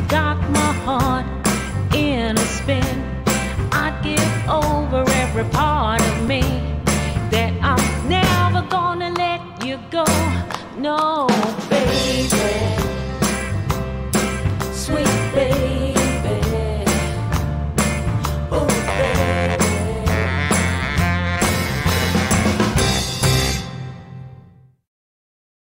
You got my heart in a spin. I'd give over every part of me, that I'm never gonna let you go. No.